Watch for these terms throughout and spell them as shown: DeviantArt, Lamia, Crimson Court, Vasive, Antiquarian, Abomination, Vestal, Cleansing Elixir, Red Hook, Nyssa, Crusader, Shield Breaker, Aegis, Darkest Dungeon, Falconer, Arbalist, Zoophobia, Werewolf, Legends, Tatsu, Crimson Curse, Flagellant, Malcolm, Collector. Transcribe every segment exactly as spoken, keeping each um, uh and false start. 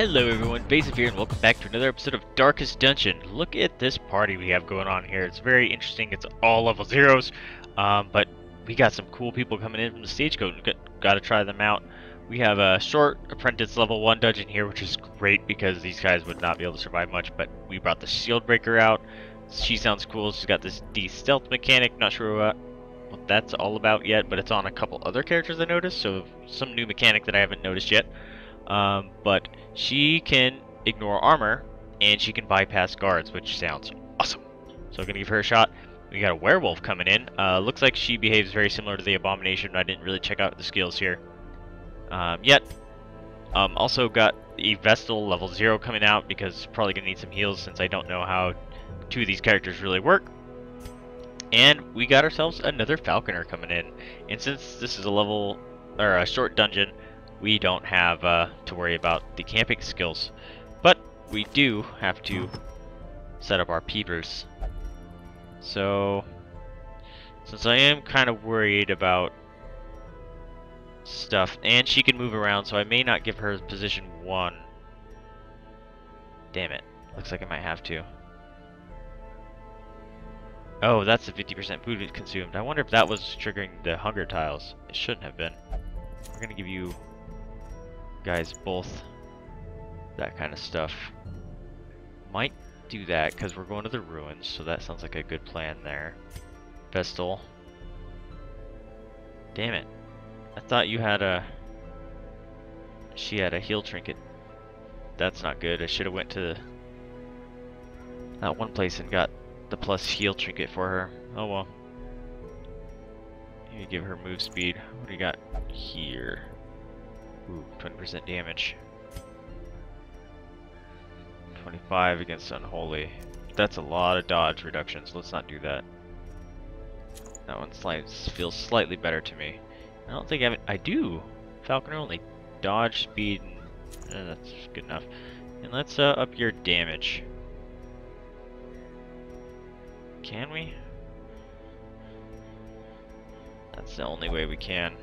Hello everyone, Vasive here and welcome back to another episode of Darkest Dungeon. Look at this party we have going on here. It's very interesting. It's all level zeros, um, but we got some cool people coming in from the stagecoach. Got to try them out. We have a short apprentice level one dungeon here, which is great because these guys would not be able to survive much, but we brought the Shield Breaker out. She sounds cool. She's got this de-stealth mechanic. Not sure uh, what that's all about yet, but it's on a couple other characters I noticed, so some new mechanic that I haven't noticed yet. Um, but she can ignore armor and she can bypass guards, which sounds awesome. So I'm gonna give her a shot. We got a werewolf coming in. Uh, looks like she behaves very similar to the Abomination, but I didn't really check out the skills here um, yet. Um, also got a Vestal level zero coming out because probably gonna need some heals since I don't know how two of these characters really work. And we got ourselves another Falconer coming in. And since this is a level or a short dungeon, we don't have uh, to worry about the camping skills, but we do have to set up our peepers. So, since I am kind of worried about stuff, and she can move around, so I may not give her position one. Damn it, looks like I might have to. Oh, that's the fifty percent food consumed. I wonder if that was triggering the hunger tiles. It shouldn't have been. We're gonna give you guys both that kind of stuff. Might do that because we're going to the ruins, so that sounds like a good plan there. Vestal, damn it, I thought you had a she had a heal trinket. That's not good. I should have went to that one place and got the plus heal trinket for her. Oh well. You give her move speed. What do you got here? Ooh, twenty percent damage. twenty-five against Unholy. That's a lot of dodge reductions. Let's not do that. That one slides, feels slightly better to me. I don't think I have it. I do! Falconer only dodge speed. And, uh, that's good enough. And let's uh, up your damage. Can we? That's the only way we can.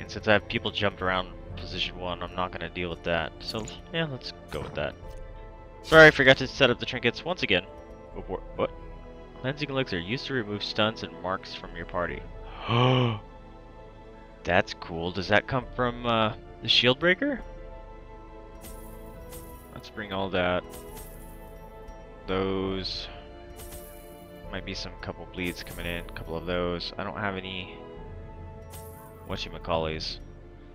And since I have people jumped around position one, I'm not going to deal with that. So, yeah, let's go with that. Sorry, I forgot to set up the trinkets once again. Before, what? Cleansing Elixir. Used to remove stuns and marks from your party. That's cool. Does that come from uh, the Shield Breaker? Let's bring all that. Those. Might be some couple bleeds coming in. A couple of those. I don't have any... whatchamacallies,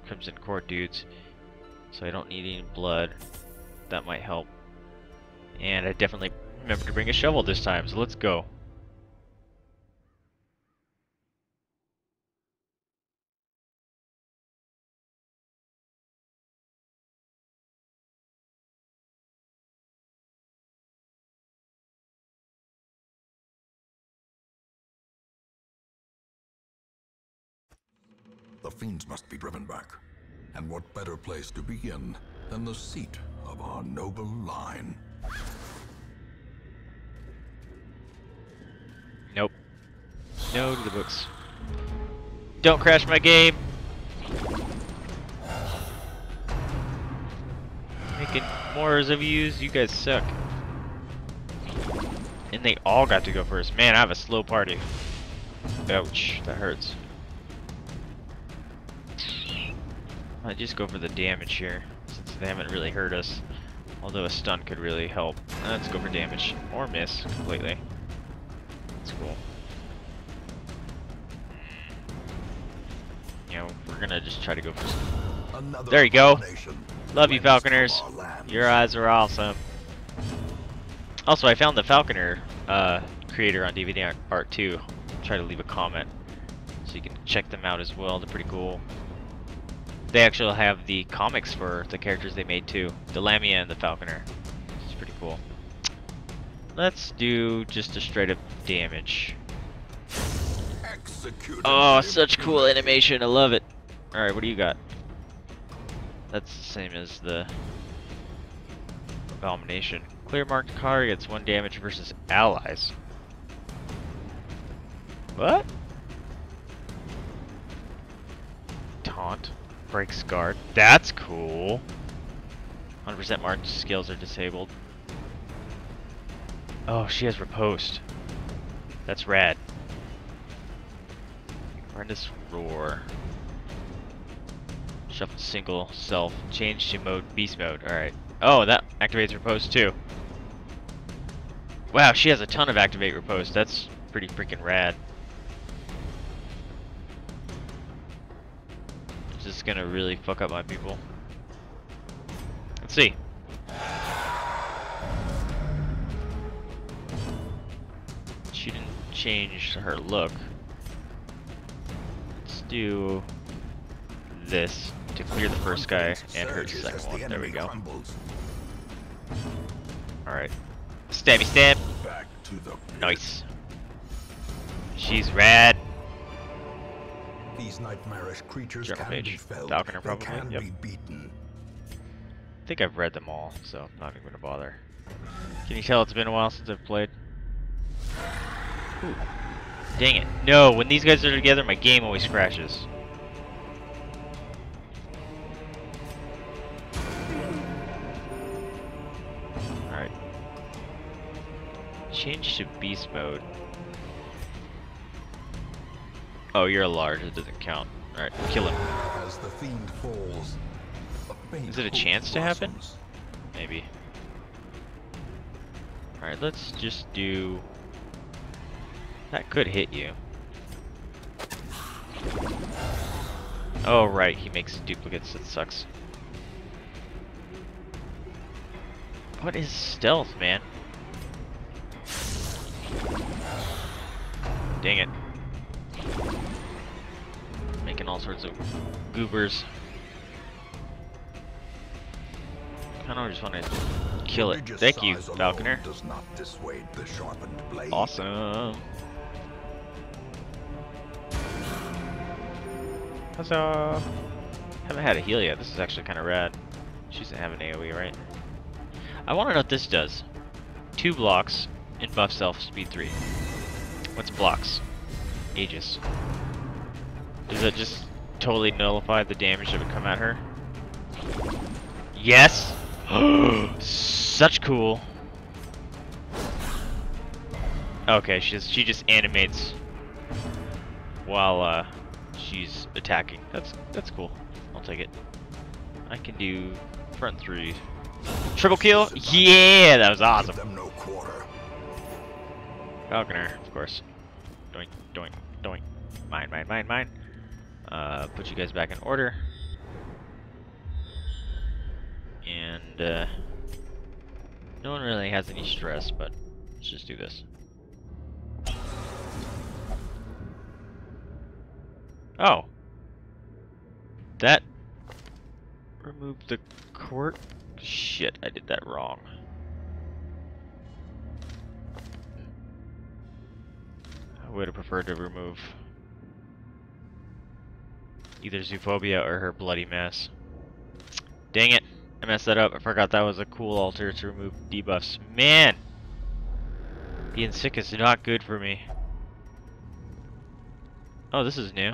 Crimson Court dudes, so I don't need any blood. That might help. And I definitely remember to bring a shovel this time, so let's go. The fiends must be driven back, and what better place to begin than the seat of our noble line? Nope. No to the books. Don't crash my game! Making more reviews, you guys suck. And they all got to go first. Man, I have a slow party. Ouch, that hurts. I'll just go for the damage here, since they haven't really hurt us. Although a stun could really help. Let's go for damage. Or miss completely. That's cool. You know, we're gonna just try to go for some. There you go! Love you, Falconers! Your eyes are awesome. Also, I found the Falconer uh, creator on DeviantArt too. Try to leave a comment so you can check them out as well. They're pretty cool. They actually have the comics for the characters they made too. The Lamia and the Falconer. It's pretty cool. Let's do just a straight up damage. Executed. Oh, such cool animation. I love it. Alright, what do you got? That's the same as the Abomination. Clear marked card gets one damage versus allies. What? Taunt. Breaks guard. That's cool. one hundred percent marked skills are disabled. Oh, she has riposte. That's rad. Horrendous Roar. Shuffle single self. Change to mode beast mode. Alright. Oh, that activates riposte too. Wow, she has a ton of activate riposte. That's pretty freaking rad. It's just gonna really fuck up my people. Let's see. She didn't change her look. Let's do this to clear the first guy and hurt the second one. There we go. Alright. Stabby stab. Nice. She's rad. These nightmarish creatures can be felled. Falconer probably. Can yep. be beaten. I think I've read them all, so I'm not even gonna bother. Can you tell it's been a while since I've played? Ooh. Dang it. No, when these guys are together, my game always crashes. Alright. Change to beast mode. Oh, you're a large. It doesn't count. Alright, kill him. As the fiend falls, is it a chance to happen? Maybe. Alright, let's just do... That could hit you. Oh, right. He makes duplicates. That sucks. What is stealth, man? Dang it. Making all sorts of goobers. I don't just want to kill it. Thank you, Falconer. Does not dissuade the sharpened blade. Awesome. Huzzah. Haven't had a heal yet. This is actually kind of rad. She doesn't have an AoE, right? I want to know what this does. Two blocks and buff self speed three. What's blocks? Aegis. Does that just totally nullify the damage that would come at her? Yes! Such cool. Okay, she just, she just animates while uh, she's attacking. That's that's cool. I'll take it. I can do front three. Triple kill? Yeah, that was awesome. Falconer, of course. Doink, doink, doink. Mine, mine, mine, mine. Uh, put you guys back in order. And uh, no one really has any stress, but let's just do this. Oh, that removed the court. Shit, I did that wrong. I would have preferred to remove either Zoophobia or her bloody mess. Dang it. I messed that up. I forgot that was a cool altar to remove debuffs. Man! Being sick is not good for me. Oh, this is new.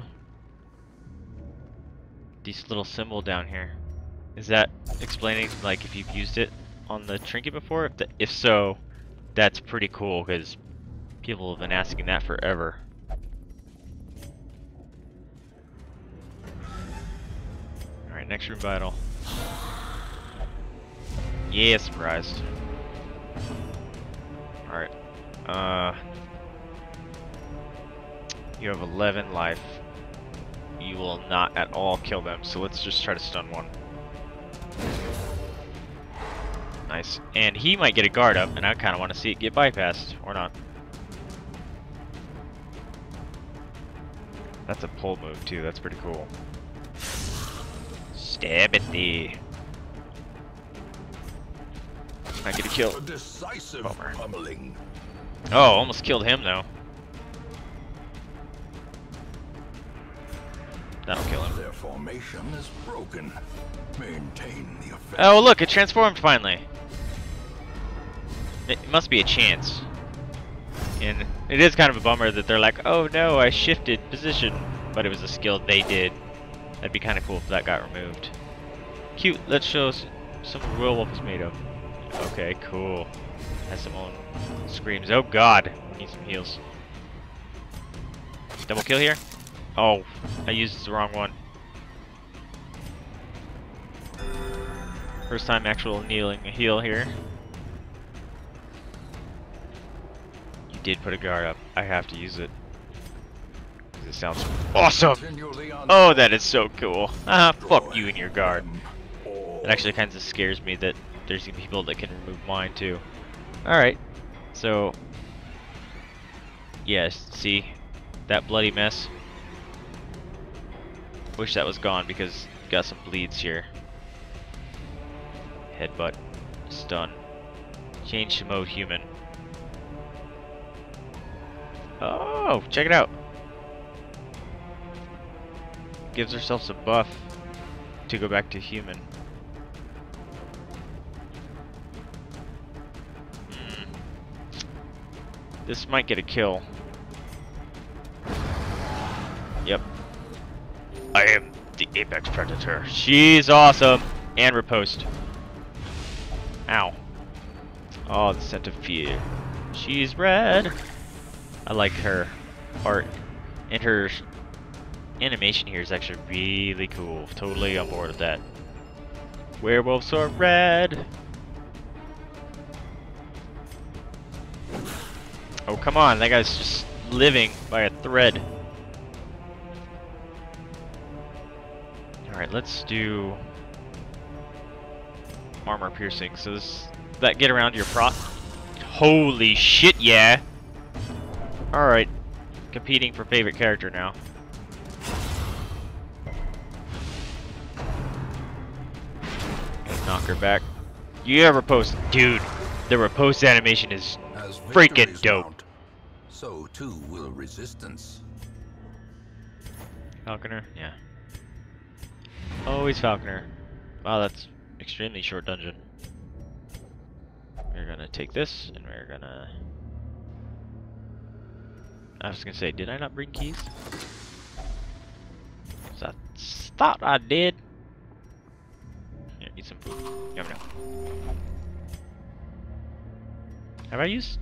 This little symbol down here. Is that explaining, like, if you've used it on the trinket before? If, the, if so, that's pretty cool, because people have been asking that forever. Alright, next room battle. Yeah, surprised. Alright. Uh, you have eleven life. You will not at all kill them, so let's just try to stun one. Nice. And he might get a guard up, and I kind of want to see it get bypassed, or not. That's a pull move, too. That's pretty cool. Stab at thee. I get a kill. Bummer. Oh, almost killed him though. That'll kill him. Their formation is broken. Maintain the offense. Oh, look, it transformed finally. It must be a chance. And it is kind of a bummer that they're like, oh no, I shifted position. But it was a skill they did. That'd be kind of cool if that got removed. Cute. Let's show some werewolf is made of. Okay, cool. Has some own screams. Oh god, we need some heals. Double kill here? Oh, I used the wrong one. First time actual kneeling a heal here. You did put a guard up. I have to use it. It sounds awesome! Oh, that is so cool. Ah, fuck you and your guard. It actually kind of scares me that there's people that can remove mine too. Alright, so... yes, see? That bloody mess. Wish that was gone because got some bleeds here. Headbutt. Stun. Change to mode human. Oh, check it out. Gives ourselves a buff to go back to human. Mm. This might get a kill. Yep. I am the apex predator. She's awesome. And riposte. Ow. Oh, the scent of fear. She's red. I like her art and her animation here is actually really cool. Totally on board with that. Werewolves are red. Oh, come on. That guy's just living by a thread. Alright, let's do armor piercing. So this, that get around your prop. Holy shit, yeah. Alright. Competing for favorite character now. Knock her back. You ever post, dude? The riposte animation is freaking dope. Mount, so too will resistance. Falconer, yeah. Always Falconer. Wow, that's extremely short dungeon. We're gonna take this, and we're gonna. I was gonna say, did I not bring keys? So I thought I did. Eat some food. Yum, yum. Have I used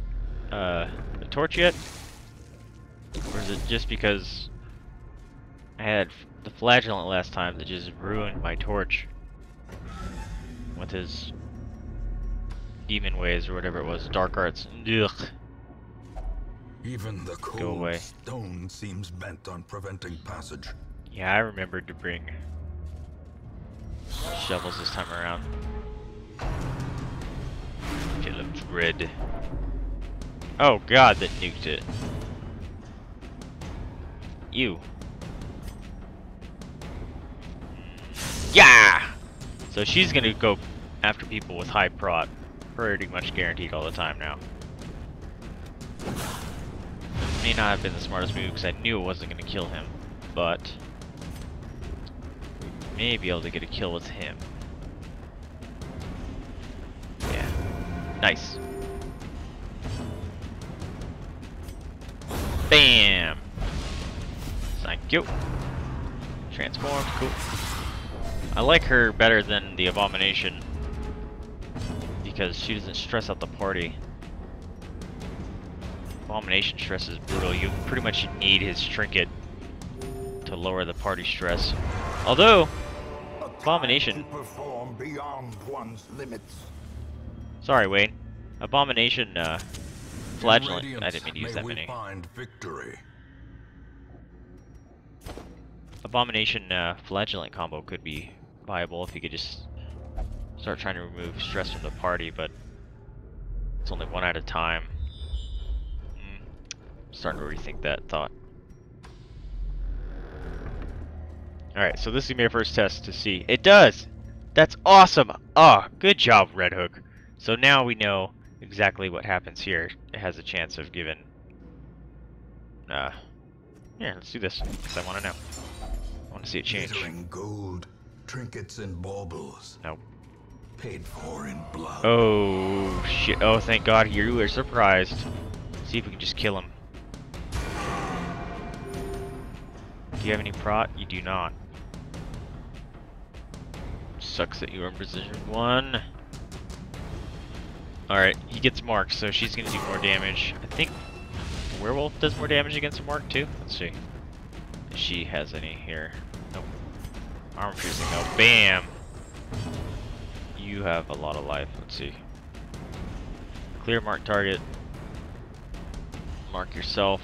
uh, a torch yet? Or is it just because I had the Flagellant last time that just ruined my torch with his demon ways or whatever it was, dark arts. Ugh. Even the cold stone seems bent on preventing passage. Yeah, I remembered to bring shovels this time around. It looks red. Oh god, that nuked it. Ew. Yeah! So she's gonna go after people with high prot. Pretty much guaranteed all the time now. It may not have been the smartest move because I knew it wasn't gonna kill him, but may be able to get a kill with him. Yeah. Nice. Bam! Thank you. Transform. Cool. I like her better than the Abomination because she doesn't stress out the party. Abomination stress is brutal. You pretty much need his trinket to lower the party stress. Although... Abomination. Perform beyond one's limits. Sorry, Wayne. Abomination, uh, Flagellant. I didn't mean to use that many. Abomination, uh, Flagellant combo could be viable if you could just start trying to remove stress from the party, but it's only one at a time. Mm. I'm starting to rethink that thought. Alright, so this is going to be our first test to see. It does! That's awesome! Ah, oh, good job, Red Hook. So now we know exactly what happens here. It has a chance of giving... Uh, yeah, let's do this, because I want to know. I want to see it change. Gold, trinkets and baubles. Nope. Paid for in blood. Oh, shit. Oh, thank God you are surprised. Let's see if we can just kill him. Do you have any prot? You do not. sucks that you are in precision one. Alright, he gets marked, so she's gonna do more damage. I think the werewolf does more damage against a mark too. Let's see if she has any here. Nope. Armor piercing, no. Bam! You have a lot of life. Let's see. Clear mark target. Mark yourself.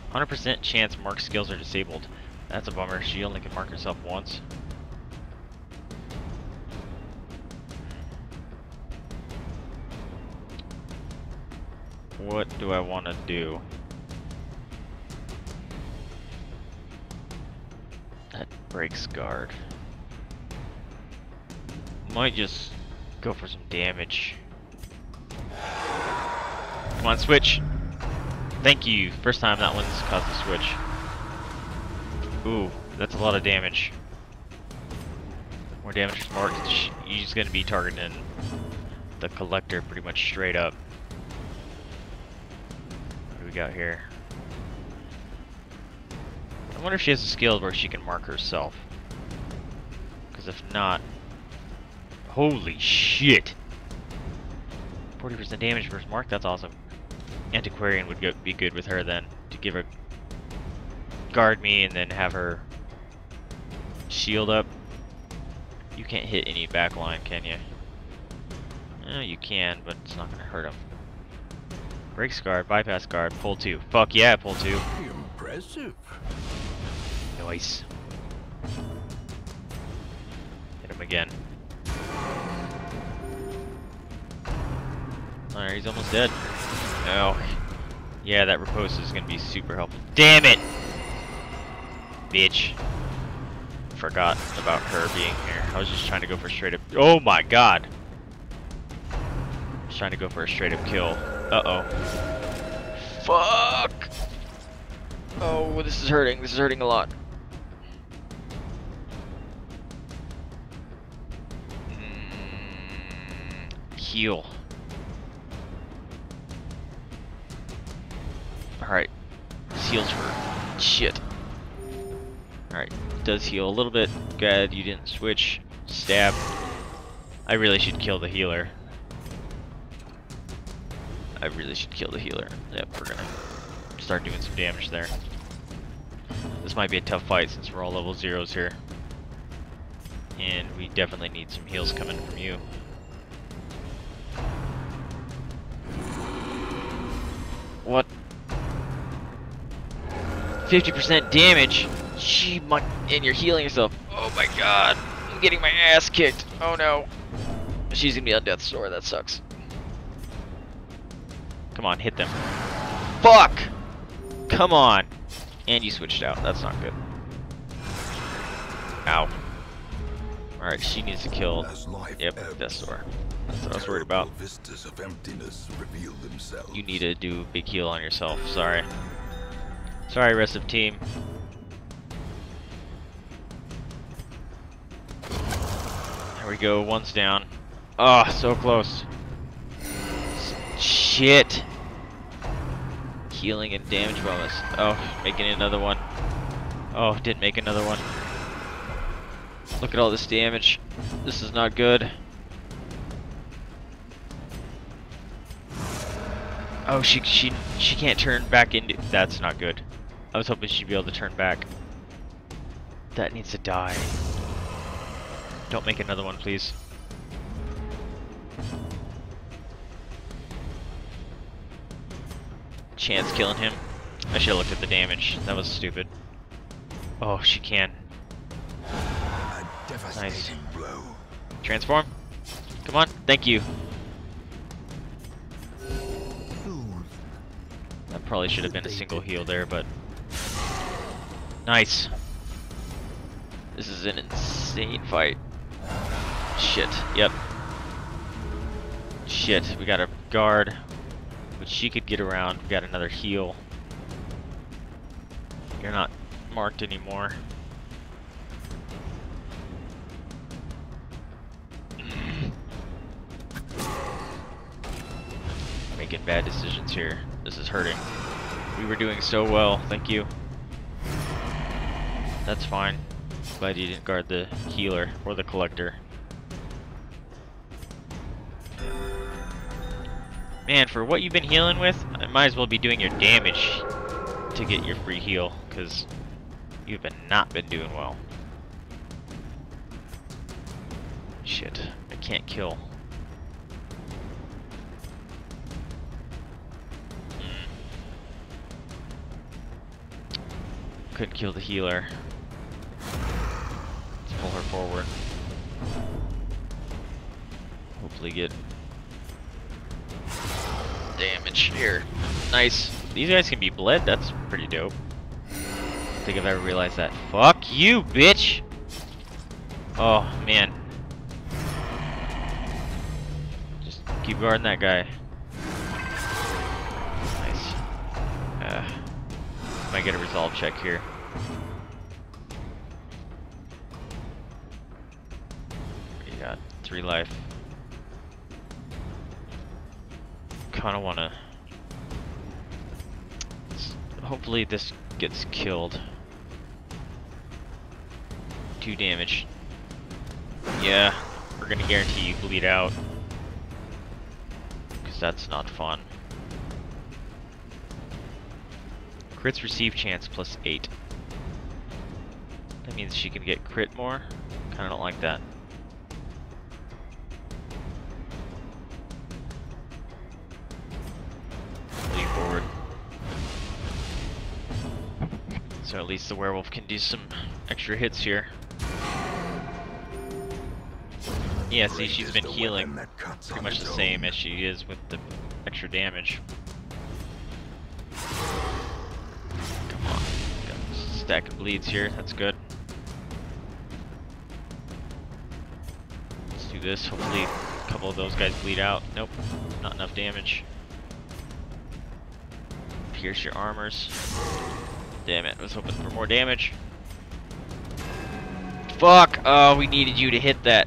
one hundred percent chance mark skills are disabled. That's a bummer. She only can mark herself once. What do I want to do? That breaks guard. Might just go for some damage. Come on, switch. Thank you. First time that one's caused a switch. Ooh, that's a lot of damage. More damage is marked. He's going to be targeting the collector pretty much straight up. What do we got here? I wonder if she has a skill where she can mark herself. Because if not... Holy shit! forty percent damage versus mark, that's awesome. Antiquarian would go, be good with her then, to give her... guard me and then have her shield up. You can't hit any back line, can you? Eh, you can, but it's not gonna hurt him. Breaks guard, bypass guard, pull two. Fuck yeah, pull two. Impressive. Nice. Hit him again. Alright, he's almost dead. No. Yeah, that repose is gonna be super helpful. Damn it! Bitch. Forgot about her being here. I was just trying to go for a straight up. Oh my god! I was trying to go for a straight up kill. Uh oh. Fuck! Oh, this is hurting. This is hurting a lot. Mm, heal. Alright. This heals for shit. Alright, does heal a little bit. Glad you didn't switch. Stab. I really should kill the healer. I really should kill the healer. Yep, we're gonna start doing some damage there. This might be a tough fight since we're all level zeros here. And we definitely need some heals coming from you. What? fifty percent damage? She might, and you're healing yourself. Oh my god, I'm getting my ass kicked. Oh no, she's gonna be on death's door. That sucks. Come on, hit them. Fuck. Come on. And you switched out. That's not good. Ow. All right, she needs to kill. Yep, death's door. That's what I was worried about. Vistas of emptiness reveal themselves. You need to do a big heal on yourself. Sorry. Sorry, rest of team. There we go, one's down. Ah, oh, so close. Shit. Healing and damage bonus. Oh, making another one. Oh, didn't make another one. Look at all this damage. This is not good. Oh, she she she can't turn back into. That's not good. I was hoping she'd be able to turn back. That needs to die. Don't make another one, please. Chance killing him. I should have looked at the damage. That was stupid. Oh, she can. Nice. Transform. Come on. Thank you. That probably should have been a single heal there, but... Nice. This is an insane fight. Shit, yep. Shit, we got a guard, which she could get around. We got another heal. You're not marked anymore. Making bad decisions here. This is hurting. We were doing so well, thank you. That's fine. Glad you didn't guard the healer or the collector. Man, for what you've been healing with, I might as well be doing your damage to get your free heal, because you've been not been doing well. Shit, I can't kill. Couldn't kill the healer. Let's pull her forward. Hopefully get damage here. Nice. These guys can be bled. That's pretty dope. I think I've ever realized that. Fuck you, bitch. Oh man. Just keep guarding that guy. Nice. Uh, might get a resolve check here. We got three life. Kind of wanna. Hopefully this gets killed. Two damage. Yeah, we're gonna guarantee you bleed out, because that's not fun. Crits receive chance plus eight. That means she can get crit more. Kinda don't like that. Lean forward. So at least the werewolf can do some extra hits here. Yeah, see, she's been healing pretty much the same as she is with the extra damage. Come on, got a stack of bleeds here, that's good. Let's do this, hopefully a couple of those guys bleed out. Nope, not enough damage. Pierce your armors. Damn it, I was hoping for more damage. Fuck, oh, we needed you to hit that.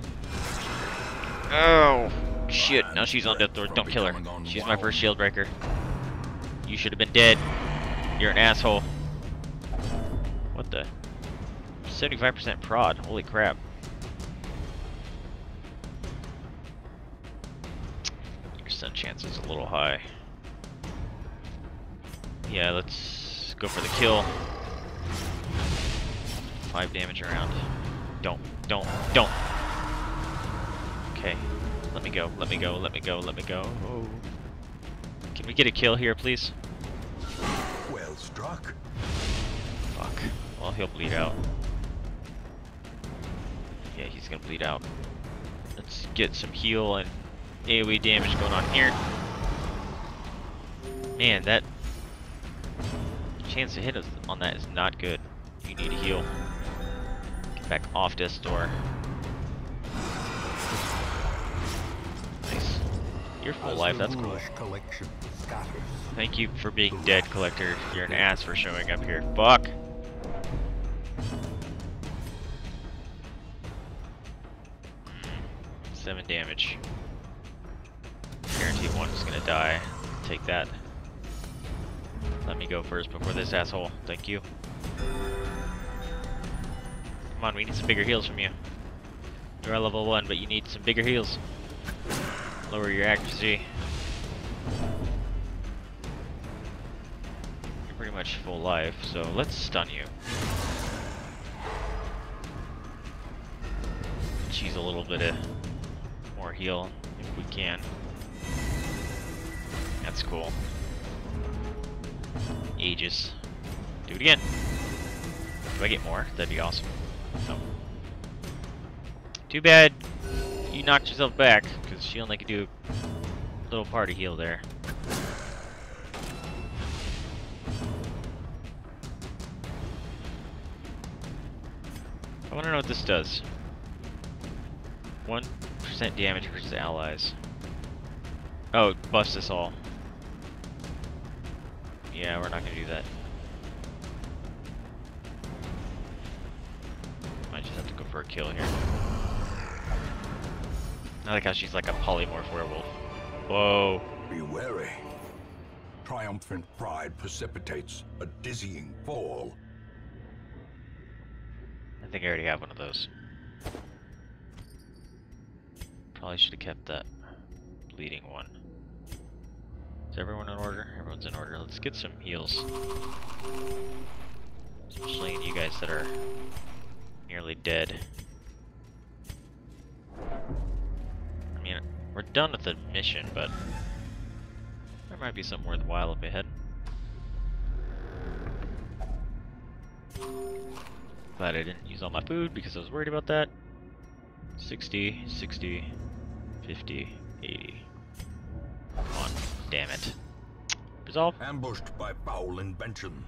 Oh, shit. Now she's on death door. Don't kill her. She's my first shield breaker. You should have been dead. You're an asshole. What the? seventy-five percent prod. Holy crap. Your stun chance is a little high. Yeah, let's go for the kill. Five damage around. Don't, don't, don't. Okay, let me go, let me go, let me go, let me go. Oh. Can we get a kill here, please? Well struck. Fuck. Well, he'll bleed out. Yeah, he's gonna bleed out. Let's get some heal and AoE damage going on here. Man, that chance to hit us on that is not good. You need to heal. Get back off this door. Your full life, that's cool. Thank you for being dead, collector. You're an ass for showing up here. Fuck! Seven damage. Guarantee one is gonna die. Take that. Let me go first before this asshole. Thank you. Come on, we need some bigger heals from you. You're at level one, but you need some bigger heals. Lower your accuracy. You're pretty much full life, so let's stun you. Cheese a little bit of more heal if we can. That's cool. Aegis. Do it again. If I get more, that'd be awesome. No. Too bad. You knocked yourself back, because she only could do a little party heal there. I want to know what this does. one percent damage versus allies. Oh, it busts us all. Yeah, we're not going to do that. Might just have to go for a kill here. I like how she's like a polymorph werewolf. Whoa. Be wary. Triumphant pride precipitates a dizzying fall. I think I already have one of those. Probably should have kept that bleeding one. Is everyone in order? Everyone's in order. Let's get some heals. Especially in you guys that are nearly dead. I mean, we're done with the mission, but there might be something worthwhile up ahead. Glad I didn't use all my food because I was worried about that. sixty, sixty, fifty, eighty. Come on, damn it. Resolve. Ambushed by foul invention.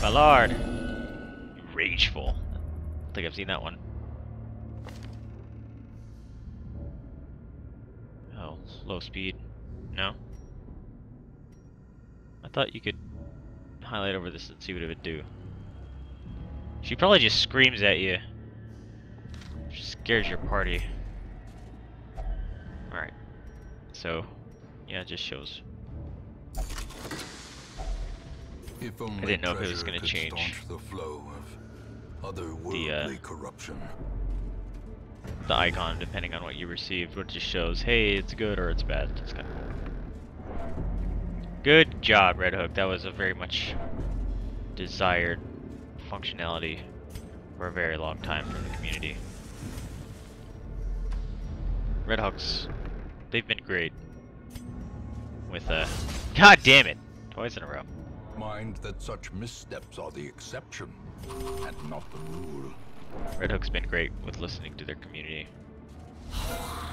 My lord. Rageful. I don't think I've seen that one. Oh, low speed. No? I thought you could highlight over this and see what it would do. She probably just screams at you. She scares your party. Alright. So, yeah, it just shows. If only I didn't know if it was going to change the flow of otherworldly corruption. Uh, the icon, depending on what you received, which just shows, hey, it's good or it's bad. It's kind of cool. Good job, Red Hook. That was a very much desired functionality for a very long time from the community. Red Hawks, they've been great. With a uh, god damn it, twice in a row. Mind that such missteps are the exception and not the rule. Red Hook's been great with listening to their community. All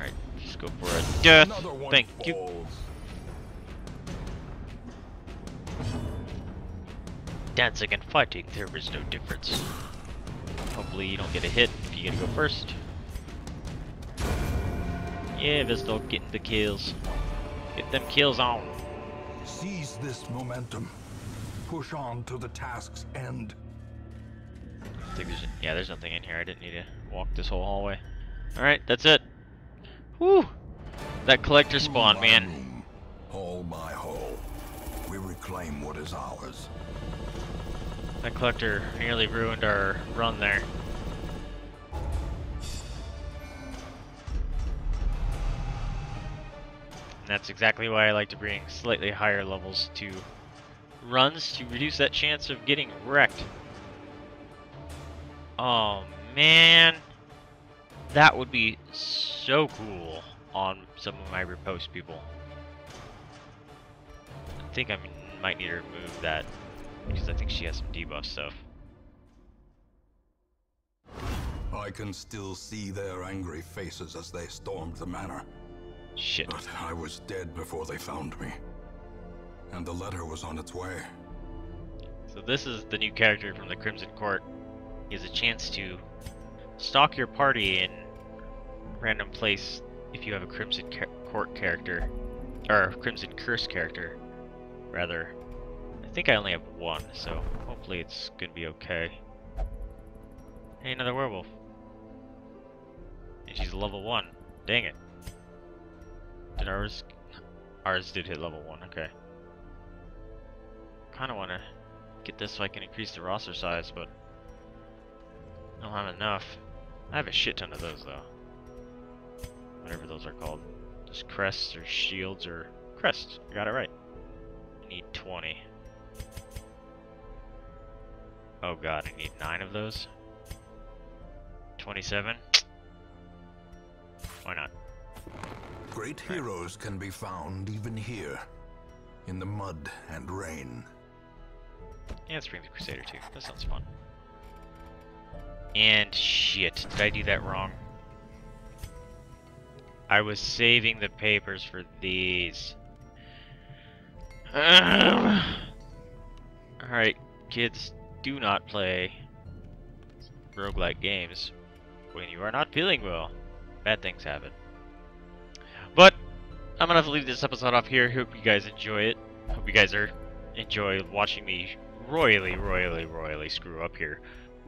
right, just go for a death. Thank falls. you. Dancing and fighting, there is no difference. Hopefully you don't get a hit if you gotta go first. Yeah, Vestal, getting the kills. Get them kills on. Seize this momentum. Push on to the task's end. I think there's, yeah, there's nothing in here. I didn't need to walk this whole hallway. Alright, that's it. Whew! That collector spawn, man. All my whole. We reclaim what is ours. That collector nearly ruined our run there. And that's exactly why I like to bring slightly higher levels to runs to reduce that chance of getting wrecked. Oh man, that would be so cool on some of my repost people. I think I might need to remove that, because I think she has some debuff stuff. I can still see their angry faces as they stormed the manor. Shit. But I was dead before they found me. And the letter was on its way. So this is the new character from the Crimson Court. He has a chance to stalk your party in random place if you have a Crimson Court character. Or Crimson Curse character, rather. I think I only have one, so hopefully it's gonna be okay. Hey, another werewolf. And she's level one. Dang it. Did ours... Ours did hit level one, okay. Kinda wanna get this so I can increase the roster size, but I don't have enough. I have a shit ton of those, though. Whatever those are called. Just crests or shields or... Crests. You got it right. I need twenty. Oh god, I need nine of those. twenty-seven. Why not? Great heroes can be found even here, in the mud and rain. Yeah, let's bring the Crusader too. That sounds fun. And shit, did I do that wrong? I was saving the papers for these. Um, Alright, kids. Do not play roguelike games when you are not feeling well. Bad things happen. But I'm gonna have to leave this episode off here. Hope you guys enjoy it. Hope you guys are enjoy watching me royally, royally, royally screw up here.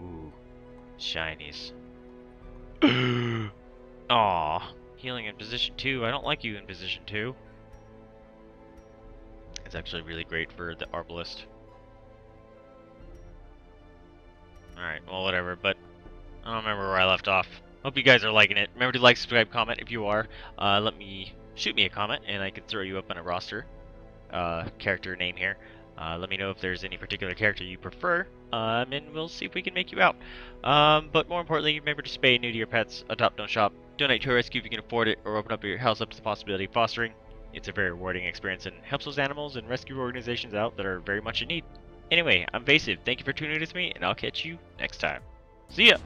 Ooh, shinies. Aw, healing in position two. I don't like you in position two. It's actually really great for the Arbalist. Alright, well, whatever, but I don't remember where I left off. Hope you guys are liking it. Remember to like, subscribe, comment if you are. Uh, let me shoot me a comment, and I can throw you up on a roster. Uh, character name here. Uh, let me know if there's any particular character you prefer, um, and we'll see if we can make you out. Um, but more importantly, remember to spay new to your pets, adopt, don't shop, donate to a rescue if you can afford it, or open up your house up to the possibility of fostering. It's a very rewarding experience and helps those animals and rescue organizations out that are very much in need. Anyway, I'm Vasive, thank you for tuning in with me, and I'll catch you next time. See ya!